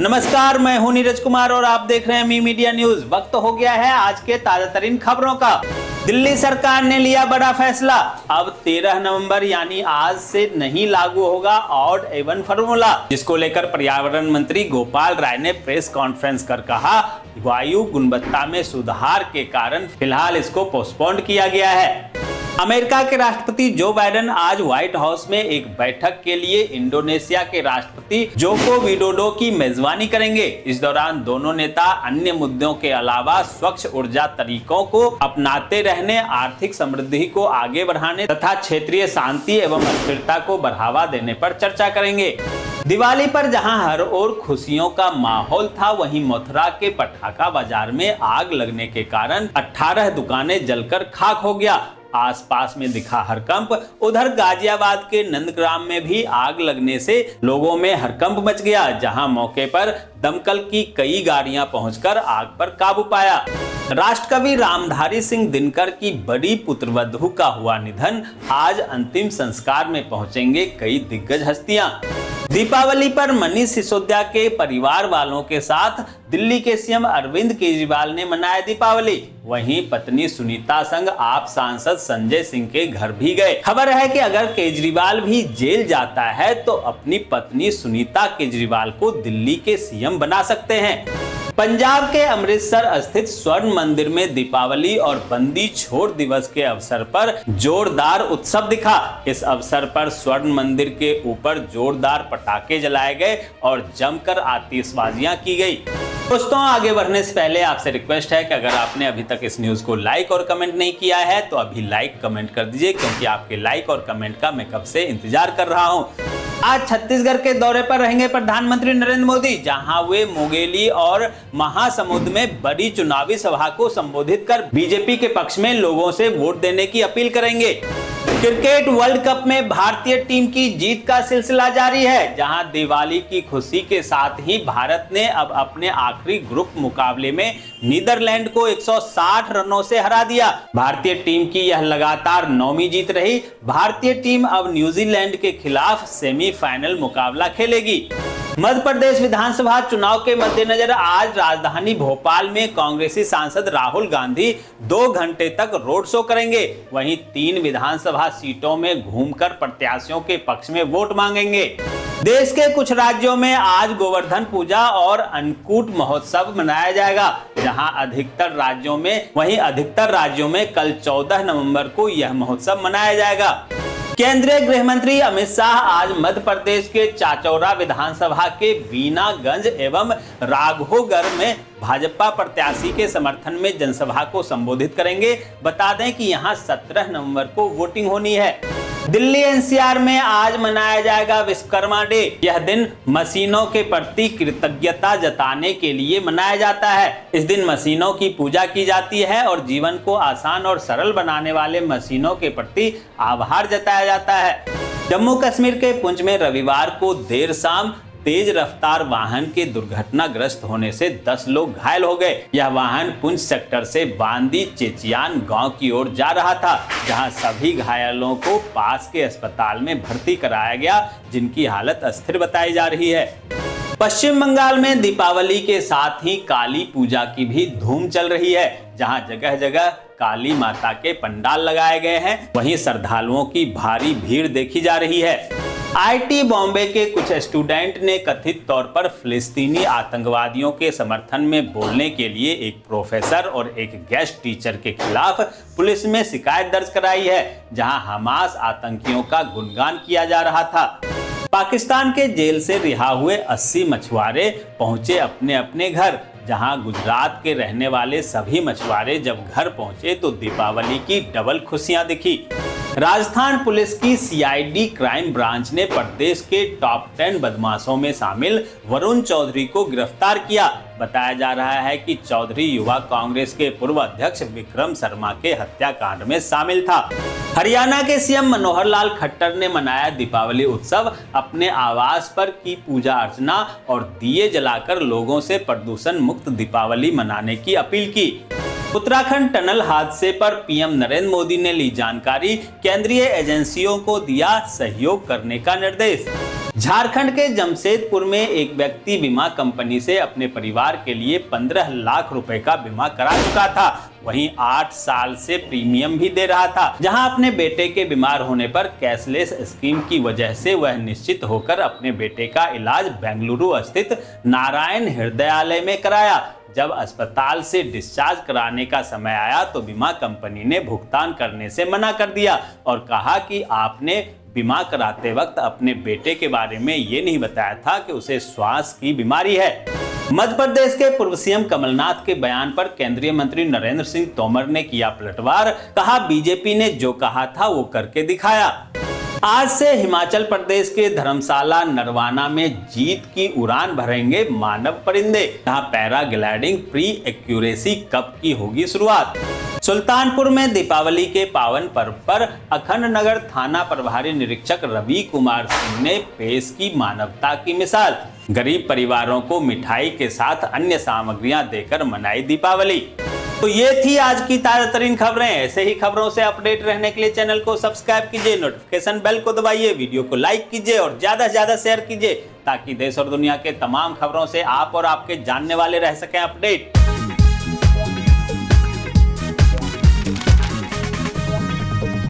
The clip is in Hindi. नमस्कार, मैं हूं नीरज कुमार और आप देख रहे हैं मी मीडिया न्यूज। वक्त हो गया है आज के ताजा तरीन खबरों का। दिल्ली सरकार ने लिया बड़ा फैसला। अब 13 नवंबर यानी आज से नहीं लागू होगा ऑड इवन फार्मूला, जिसको लेकर पर्यावरण मंत्री गोपाल राय ने प्रेस कॉन्फ्रेंस कर कहा, वायु गुणवत्ता में सुधार के कारण फिलहाल इसको पोस्टपोन किया गया है। अमेरिका के राष्ट्रपति जो बाइडन आज व्हाइट हाउस में एक बैठक के लिए इंडोनेशिया के राष्ट्रपति जोको विडोडो की मेजबानी करेंगे। इस दौरान दोनों नेता अन्य मुद्दों के अलावा स्वच्छ ऊर्जा तरीकों को अपनाते रहने, आर्थिक समृद्धि को आगे बढ़ाने तथा क्षेत्रीय शांति एवं स्थिरता को बढ़ावा देने पर चर्चा करेंगे। दिवाली पर जहां हर ओर खुशियों का माहौल था, वहीं मथुरा के पटाखा बाजार में आग लगने के कारण 18 दुकानें जलकर खाक हो गया। आसपास में दिखा हरकंप। उधर गाजियाबाद के नंदग्राम में भी आग लगने से लोगों में हरकंप मच गया, जहां मौके पर दमकल की कई गाड़ियां पहुंचकर आग पर काबू पाया। राष्ट्रकवि रामधारी सिंह दिनकर की बड़ी पुत्रवधू का हुआ निधन। आज अंतिम संस्कार में पहुंचेंगे कई दिग्गज हस्तियां। दीपावली पर मनीष सिसोदिया के परिवार वालों के साथ दिल्ली के सीएम अरविंद केजरीवाल ने मनाया दीपावली। वहीं पत्नी सुनीता संग आप सांसद संजय सिंह के घर भी गए। खबर है कि अगर केजरीवाल भी जेल जाता है तो अपनी पत्नी सुनीता केजरीवाल को दिल्ली के सीएम बना सकते हैं। पंजाब के अमृतसर स्थित स्वर्ण मंदिर में दीपावली और बंदी छोड़ दिवस के अवसर पर जोरदार उत्सव दिखा। इस अवसर पर स्वर्ण मंदिर के ऊपर जोरदार पटाखे जलाए गए और जमकर आतिशबाजियां की गई। दोस्तों, आगे बढ़ने से पहले आपसे रिक्वेस्ट है कि अगर आपने अभी तक इस न्यूज को लाइक और कमेंट नहीं किया है तो अभी लाइक कमेंट कर दीजिए, क्योंकि आपके लाइक और कमेंट का मैं कब से इंतजार कर रहा हूँ। आज छत्तीसगढ़ के दौरे पर रहेंगे प्रधानमंत्री नरेंद्र मोदी, जहां वे मुंगेली और महासमुंद में बड़ी चुनावी सभा को संबोधित कर बीजेपी के पक्ष में लोगों से वोट देने की अपील करेंगे। क्रिकेट वर्ल्ड कप में भारतीय टीम की जीत का सिलसिला जारी है, जहां दिवाली की खुशी के साथ ही भारत ने अब अपने आखिरी ग्रुप मुकाबले में नीदरलैंड को 160 रनों से हरा दिया। भारतीय टीम की यह लगातार 9वीं जीत रही। भारतीय टीम अब न्यूजीलैंड के खिलाफ सेमीफाइनल मुकाबला खेलेगी। मध्य प्रदेश विधानसभा चुनाव के मद्देनजर आज राजधानी भोपाल में कांग्रेसी सांसद राहुल गांधी 2 घंटे तक रोड शो करेंगे। वहीं 3 विधानसभा सीटों में घूमकर प्रत्याशियों के पक्ष में वोट मांगेंगे। देश के कुछ राज्यों में आज गोवर्धन पूजा और अन्नकूट महोत्सव मनाया जाएगा, जहां अधिकतर राज्यों में कल 14 नवंबर को यह महोत्सव मनाया जाएगा। केंद्रीय गृह मंत्री अमित शाह आज मध्य प्रदेश के चाचौड़ा विधानसभा के बीनागंज एवं राघौगढ़ में भाजपा प्रत्याशी के समर्थन में जनसभा को संबोधित करेंगे। बता दें कि यहां 17 नवंबर को वोटिंग होनी है। दिल्ली एनसीआर में आज मनाया जाएगा विश्वकर्मा डे। यह दिन मशीनों के प्रति कृतज्ञता जताने के लिए मनाया जाता है। इस दिन मशीनों की पूजा की जाती है और जीवन को आसान और सरल बनाने वाले मशीनों के प्रति आभार जताया जाता है। जम्मू कश्मीर के पुंछ में रविवार को देर शाम तेज रफ्तार वाहन के दुर्घटनाग्रस्त होने से 10 लोग घायल हो गए। यह वाहन पुंछ सेक्टर से बांदी चेचियान गांव की ओर जा रहा था, जहां सभी घायलों को पास के अस्पताल में भर्ती कराया गया, जिनकी हालत अस्थिर बताई जा रही है। पश्चिम बंगाल में दीपावली के साथ ही काली पूजा की भी धूम चल रही है, जहां जगह जगह काली माता के पंडाल लगाए गए हैं। वहीं श्रद्धालुओं की भारी भीड़ देखी जा रही है। आईटी बॉम्बे के कुछ स्टूडेंट ने कथित तौर पर फिलिस्तीनी आतंकवादियों के समर्थन में बोलने के लिए एक प्रोफेसर और एक गेस्ट टीचर के खिलाफ पुलिस में शिकायत दर्ज कराई है, जहां हमास आतंकियों का गुणगान किया जा रहा था। पाकिस्तान के जेल से रिहा हुए 80 मछुआरे पहुंचे अपने अपने घर, जहां गुजरात के रहने वाले सभी मछुआरे जब घर पहुंचे तो दीपावली की डबल खुशियां दिखी। राजस्थान पुलिस की सीआईडी क्राइम ब्रांच ने प्रदेश के टॉप 10 बदमाशों में शामिल वरुण चौधरी को गिरफ्तार किया। बताया जा रहा है कि चौधरी युवा कांग्रेस के पूर्व अध्यक्ष विक्रम शर्मा के हत्याकांड में शामिल था। हरियाणा के सीएम मनोहर लाल खट्टर ने मनाया दीपावली उत्सव। अपने आवास पर की पूजा अर्चना और दिए जलाकर लोगों से प्रदूषण मुक्त दीपावली मनाने की अपील की। उत्तराखंड टनल हादसे पर पीएम नरेंद्र मोदी ने ली जानकारी। केंद्रीय एजेंसियों को दिया सहयोग करने का निर्देश। झारखंड के जमशेदपुर में एक व्यक्ति बीमा कंपनी से अपने परिवार के लिए 15 लाख रुपए का बीमा करा चुका था, वहीं 8 साल से प्रीमियम भी दे रहा था। जहां अपने बेटे के बीमार होने पर कैशलेस स्कीम की वजह से वह निश्चित होकर अपने बेटे का इलाज बेंगलुरु स्थित नारायण हृदयालय में कराया। जब अस्पताल से डिस्चार्ज कराने का समय आया तो बीमा कंपनी ने भुगतान करने से मना कर दिया और कहा कि आपने बीमा कराते वक्त अपने बेटे के बारे में ये नहीं बताया था कि उसे श्वास की बीमारी है। मध्य प्रदेश के पूर्व सीएम कमलनाथ के बयान पर केंद्रीय मंत्री नरेंद्र सिंह तोमर ने किया पलटवार, कहा बीजेपी ने जो कहा था वो करके दिखाया। आज से हिमाचल प्रदेश के धर्मशाला नरवाना में जीत की उड़ान भरेंगे मानव परिंदे, जहां पैराग्लाइडिंग प्री एक्यूरेसी कप की होगी शुरुआत। सुल्तानपुर में दीपावली के पावन पर्व पर अखंड नगर थाना प्रभारी निरीक्षक रवि कुमार सिंह ने पेश की मानवता की मिसाल, गरीब परिवारों को मिठाई के साथ अन्य सामग्रियां देकर मनाई दीपावली। तो ये थी आज की ताज़ातरीन खबरें। ऐसे ही खबरों से अपडेट रहने के लिए चैनल को सब्सक्राइब कीजिए, नोटिफिकेशन बेल को दबाइए, वीडियो को लाइक कीजिए और ज्यादा से ज्यादा शेयर कीजिए ताकि देश और दुनिया के तमाम खबरों से आप और आपके जानने वाले रह सकें अपडेट।